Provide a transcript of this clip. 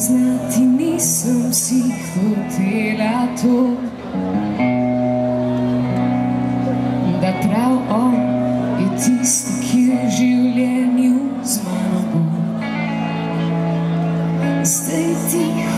priznati nisem si hotela to, da prav on je tisti, ki v življenju z mano bo. Zdaj ti